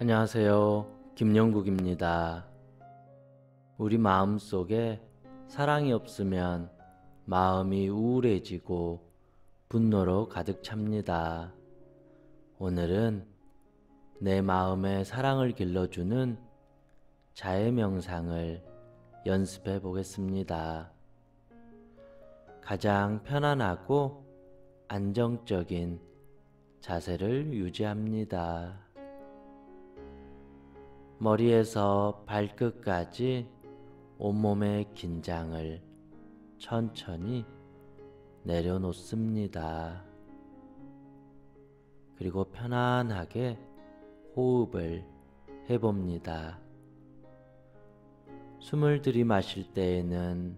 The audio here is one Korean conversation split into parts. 안녕하세요. 김영국입니다. 우리 마음속에 사랑이 없으면 마음이 우울해지고 분노로 가득 찹니다. 오늘은 내 마음에 사랑을 길러주는 자애명상을 연습해 보겠습니다. 가장 편안하고 안정적인 자세를 유지합니다. 머리에서 발끝까지 온몸의 긴장을 천천히 내려놓습니다. 그리고 편안하게 호흡을 해봅니다. 숨을 들이마실 때에는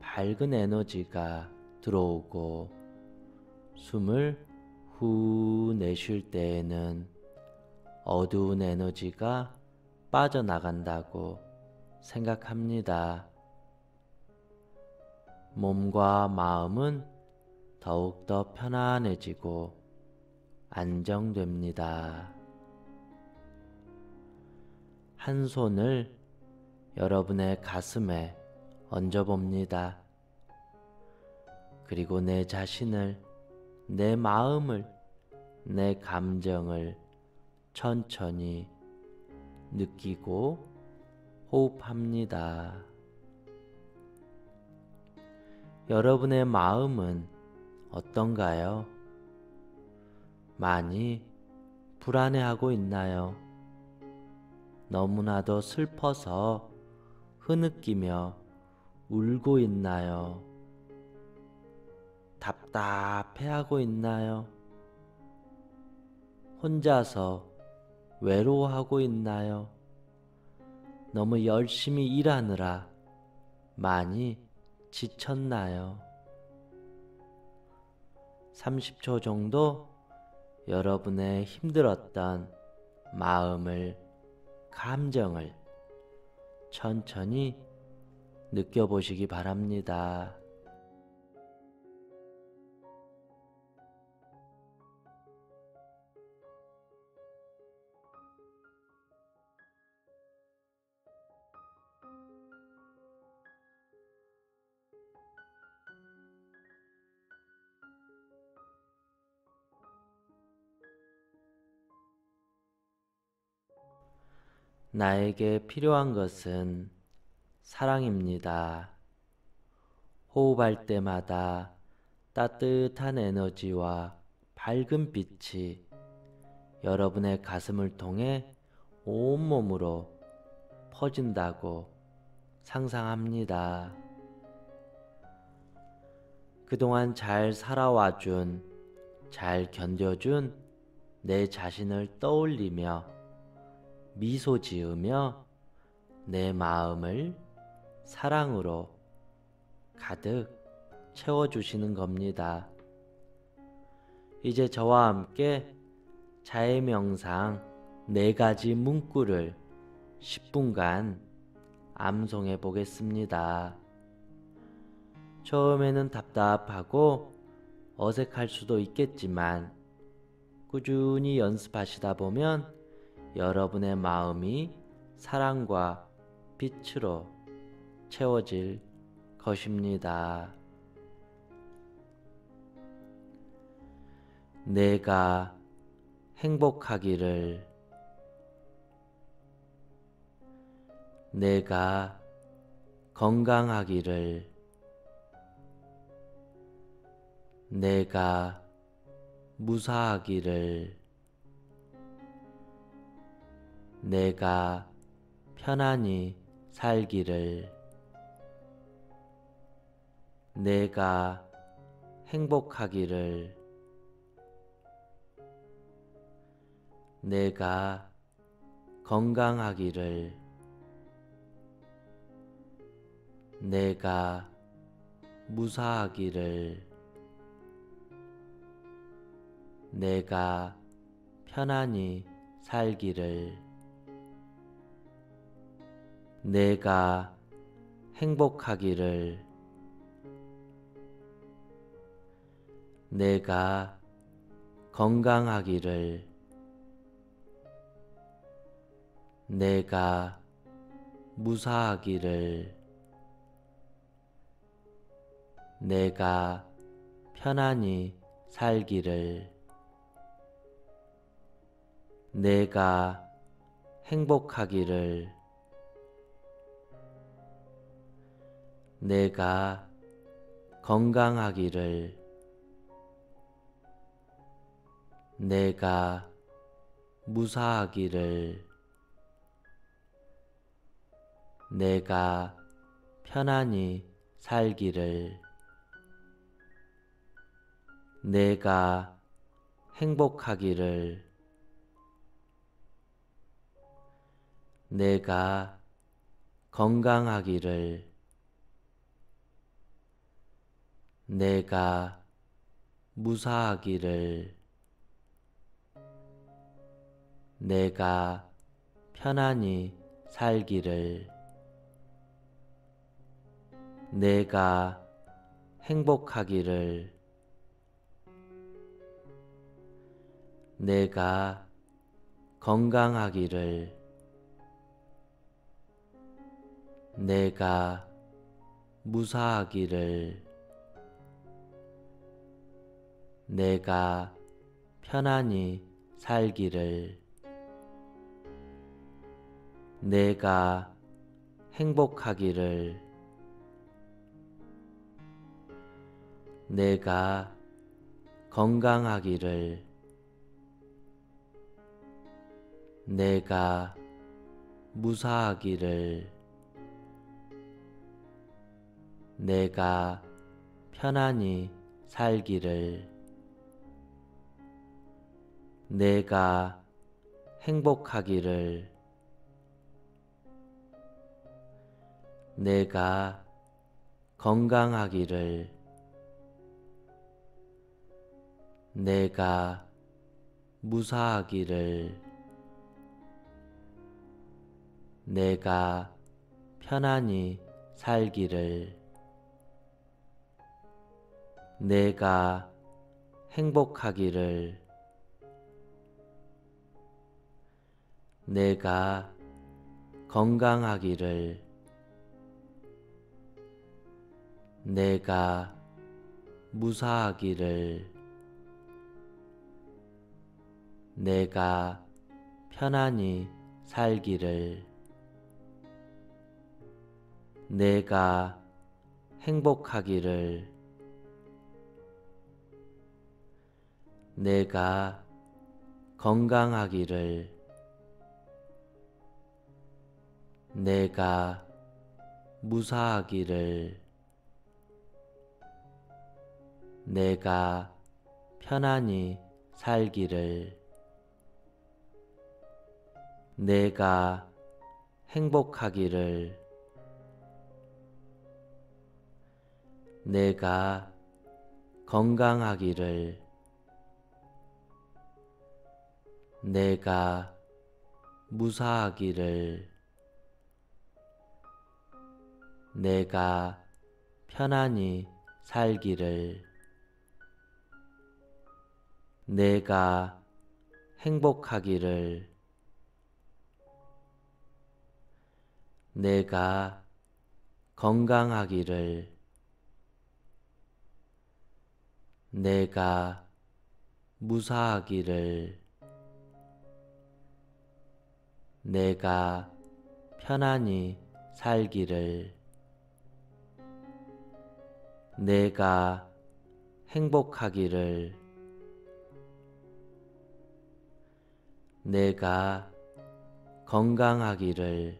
밝은 에너지가 들어오고, 숨을 후 내쉴 때에는 어두운 에너지가 빠져나간다고 생각합니다. 몸과 마음은 더욱더 편안해지고 안정됩니다. 한 손을 여러분의 가슴에 얹어봅니다. 그리고 내 자신을, 내 마음을, 내 감정을 천천히 느끼고 호흡합니다. 여러분의 마음은 어떤가요? 많이 불안해하고 있나요? 너무나도 슬퍼서 흐느끼며 울고 있나요? 답답해하고 있나요? 혼자서 외로워하고 있나요? 너무 열심히 일하느라 많이 지쳤나요? 30초 정도 여러분의 힘들었던 마음을, 감정을 천천히 느껴보시기 바랍니다. 나에게 필요한 것은 사랑입니다. 호흡할 때마다 따뜻한 에너지와 밝은 빛이 여러분의 가슴을 통해 온몸으로 퍼진다고 상상합니다. 그동안 잘 살아와준, 잘 견뎌준 내 자신을 떠올리며 미소 지으며 내 마음을 사랑으로 가득 채워주시는 겁니다. 이제 저와 함께 자애명상 4가지 문구를 10분간 암송해 보겠습니다. 처음에는 답답하고 어색할 수도 있겠지만 꾸준히 연습하시다 보면 여러분의 마음이 사랑과 빛으로 채워질 것입니다. 내가 행복하기를, 내가 건강하기를, 내가 무사하기를, 내가 편안히 살기를, 내가 행복하기를, 내가 건강하기를, 내가 무사하기를, 내가 편안히 살기를, 내가 행복하기를, 내가 건강하기를, 내가 무사하기를, 내가 편안히 살기를, 내가 행복하기를, 내가 건강하기를, 내가 무사하기를, 내가 편안히 살기를, 내가 행복하기를, 내가 건강하기를, 내가 무사하기를, 내가 편안히 살기를, 내가 행복하기를, 내가 건강하기를, 내가 무사하기를, 내가 편안히 살기를, 내가 행복하기를, 내가 건강하기를, 내가 무사하기를, 내가 편안히 살기를, 내가 행복하기를, 내가 건강하기를, 내가 무사하기를, 내가 편안히 살기를, 내가 행복하기를, 내가 건강하기를, 내가 무사하기를, 내가 편안히 살기를, 내가 행복하기를, 내가 건강하기를, 내가 무사하기를, 내가 편안히 살기를, 내가 행복하기를, 내가 건강하기를, 내가 무사하기를, 내가 편안히 살기를, 내가 행복하기를, 내가 건강하기를, 내가 무사하기를, 내가 편안히 살기를, 내가 행복하기를, 내가 건강하기를,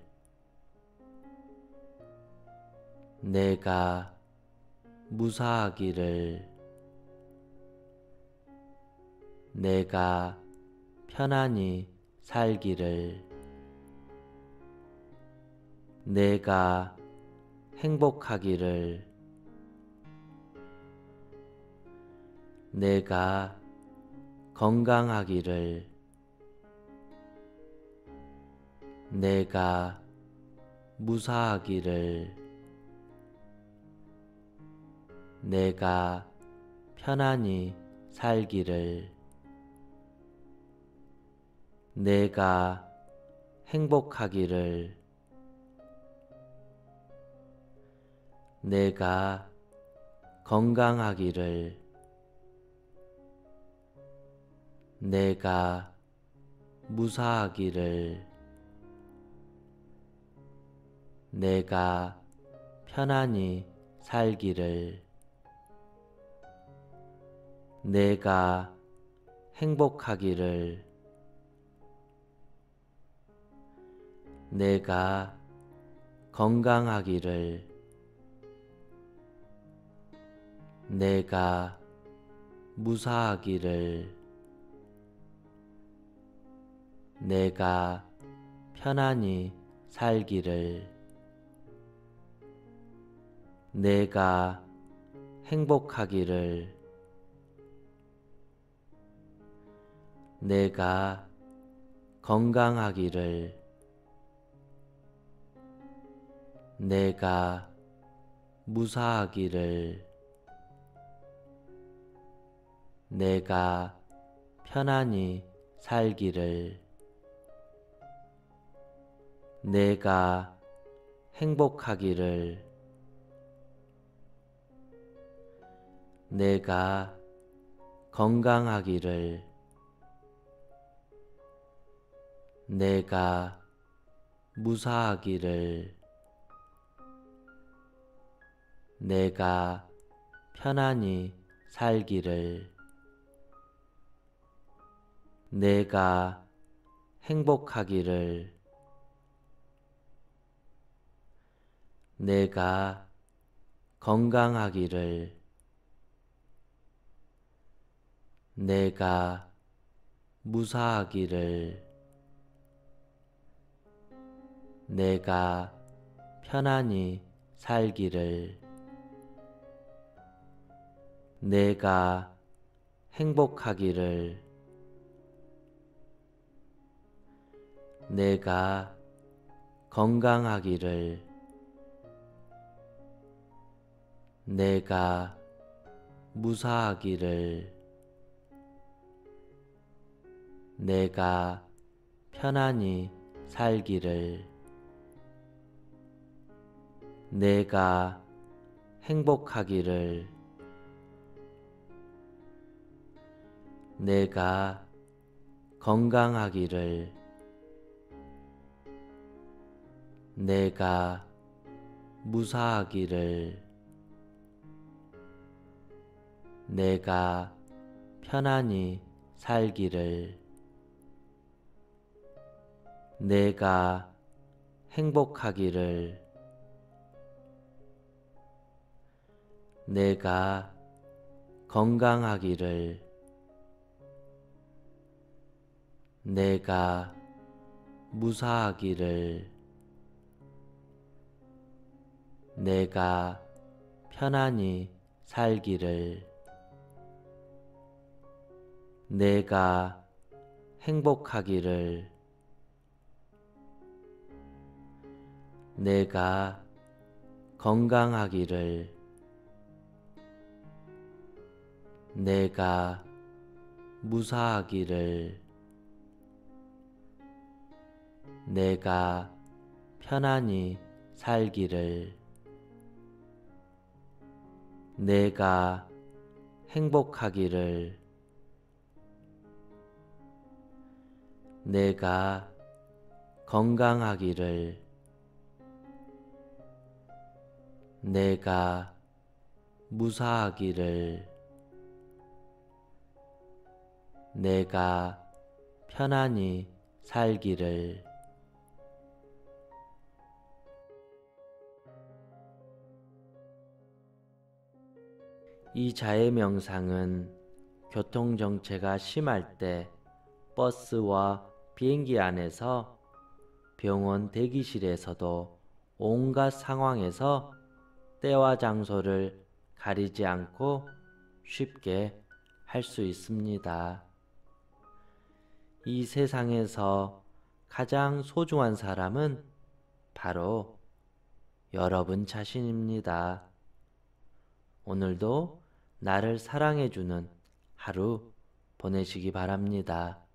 내가 무사하기를, 내가 편안히 살기를, 내가 행복하기를, 내가 건강하기를, 내가 무사하기를, 내가 편안히 살기를, 내가 행복하기를. 내가 건강하기를. 내가 무사하기를. 내가 편안히 살기를. 내가 행복하기를. 내가 건강하기를. 내가 무사하기를. 내가 편안히 살기를. 내가 행복하기를. 내가 건강하기를. 내가 무사하기를. 내가 편안히 살기를. 내가 행복하기를. 내가 건강하기를. 내가 무사하기를. 내가 편안히 살기를. 내가 행복하기를. 내가 건강하기를. 내가 무사하기를. 내가 편안히 살기를. 내가 행복하기를. 내가 건강하기를. 내가 무사하기를. 내가 편안히 살기를. 내가 행복하기를. 내가 건강하기를. 내가 무사하기를. 내가 편안히 살기를. 내가 행복하기를. 내가 건강하기를. 내가 무사하기를. 내가 편안히 살기를. 내가 행복하기를. 내가 건강하기를. 내가 무사하기를. 내가 편안히 살기를. 내가 행복하기를. 내가 건강하기를. 내가 무사하기를. 내가 편안히 살기를. 이 자애명상은 교통정체가 심할 때 버스와 비행기 안에서, 병원 대기실에서도 온갖 상황에서 때와 장소를 가리지 않고 쉽게 할 수 있습니다. 이 세상에서 가장 소중한 사람은 바로 여러분 자신입니다. 오늘도 나를 사랑해주는 하루 보내시기 바랍니다.